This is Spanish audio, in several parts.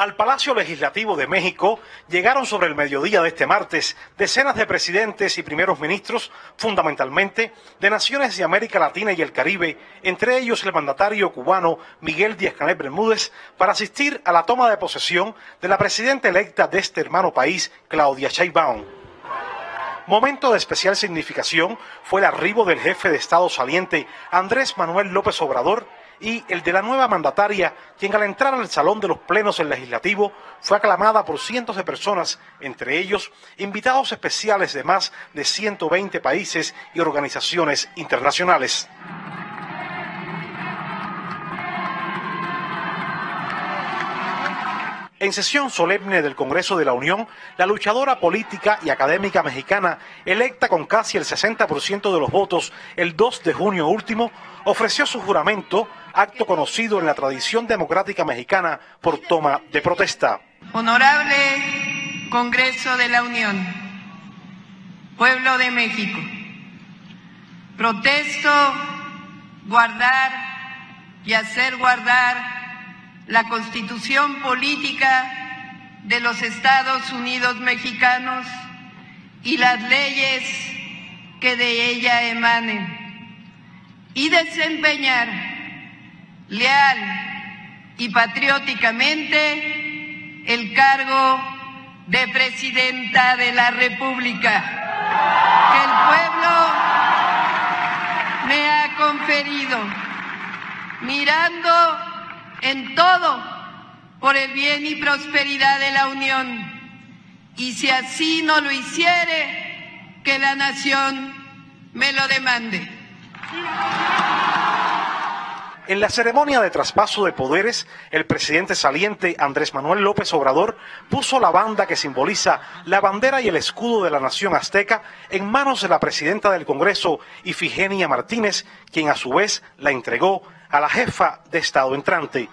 Al Palacio Legislativo de México llegaron sobre el mediodía de este martes decenas de presidentes y primeros ministros, fundamentalmente de naciones de América Latina y el Caribe, entre ellos el mandatario cubano Miguel Díaz-Canel Bermúdez, para asistir a la toma de posesión de la presidenta electa de este hermano país, Claudia Sheinbaum. Momento de especial significación fue el arribo del jefe de Estado saliente Andrés Manuel López Obrador y el de la nueva mandataria, quien al entrar al Salón de los Plenos del Legislativo fue aclamada por cientos de personas, entre ellos invitados especiales de más de 120 países y organizaciones internacionales. En sesión solemne del Congreso de la Unión, la luchadora política y académica mexicana, electa con casi el 60% de los votos el 2 de junio último, ofreció su juramento, acto conocido en la tradición democrática mexicana por toma de protesta. Honorable Congreso de la Unión, pueblo de México, protesto guardar y hacer guardar la Constitución Política de los Estados Unidos Mexicanos y las leyes que de ella emanen, y desempeñar leal y patrióticamente el cargo de Presidenta de la República que el pueblo me ha conferido, mirando en todo por el bien y prosperidad de la Unión, y si así no lo hiciere, que la nación me lo demande. En la ceremonia de traspaso de poderes, el presidente saliente Andrés Manuel López Obrador puso la banda que simboliza la bandera y el escudo de la nación azteca en manos de la presidenta del Congreso, Ifigenia Martínez, quien a su vez la entregó a la jefa de Estado entrante.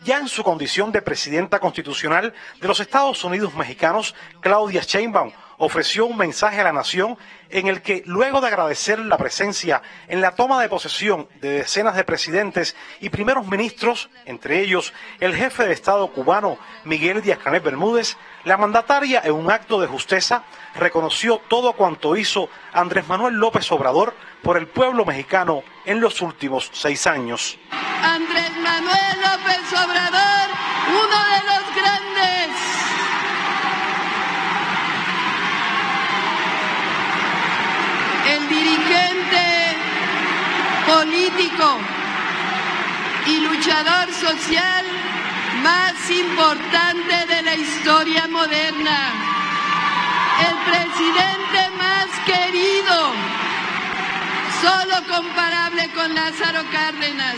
Ya en su condición de presidenta constitucional de los Estados Unidos mexicanos, Claudia Sheinbaum ofreció un mensaje a la nación en el que, luego de agradecer la presencia en la toma de posesión de decenas de presidentes y primeros ministros, entre ellos el jefe de Estado cubano Miguel Díaz-Canel Bermúdez, la mandataria, en un acto de justeza, reconoció todo cuanto hizo Andrés Manuel López Obrador por el pueblo mexicano en los últimos 6 años. Andrés Manuel López Obrador, uno de los grandes. El dirigente político y luchador social más importante de la historia moderna, el presidente más querido, solo comparable con Lázaro Cárdenas,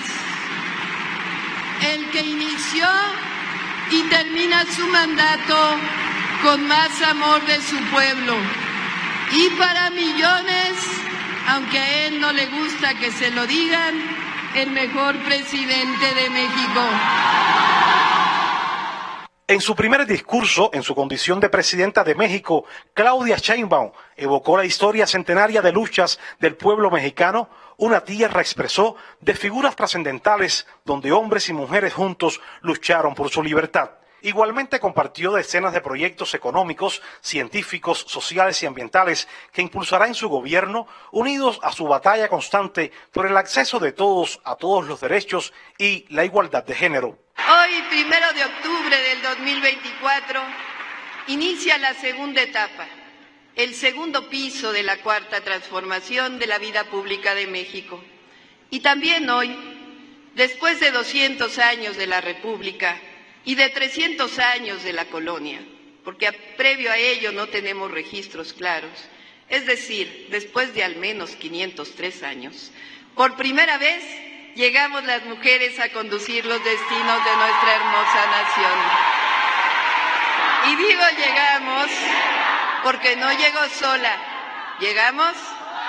el que inició y termina su mandato con más amor de su pueblo. Y para millones, aunque a él no le gusta que se lo digan, el mejor presidente de México. En su primer discurso, en su condición de presidenta de México, Claudia Sheinbaum evocó la historia centenaria de luchas del pueblo mexicano, una tierra, expresó, de figuras trascendentales donde hombres y mujeres juntos lucharon por su libertad. Igualmente compartió decenas de proyectos económicos, científicos, sociales y ambientales que impulsará en su gobierno, unidos a su batalla constante por el acceso de todos a todos los derechos y la igualdad de género. Hoy, 1 de octubre del 2024, inicia la segunda etapa, el segundo piso de la cuarta transformación de la vida pública de México. Y también hoy, después de 200 años de la República, y de 300 años de la colonia, porque previo a ello no tenemos registros claros, es decir, después de al menos 503 años, por primera vez llegamos las mujeres a conducir los destinos de nuestra hermosa nación. Y digo llegamos, porque no llegó sola, llegamos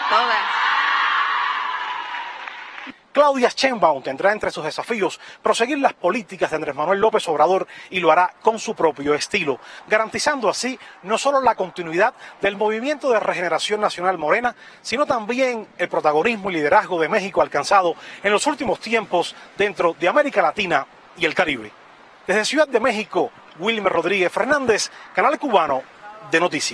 todas. Claudia Sheinbaum tendrá entre sus desafíos proseguir las políticas de Andrés Manuel López Obrador, y lo hará con su propio estilo, garantizando así no solo la continuidad del movimiento de Regeneración Nacional Morena, sino también el protagonismo y liderazgo de México alcanzado en los últimos tiempos dentro de América Latina y el Caribe. Desde Ciudad de México, Wilmer Rodríguez Fernández, Canal Cubano de Noticias.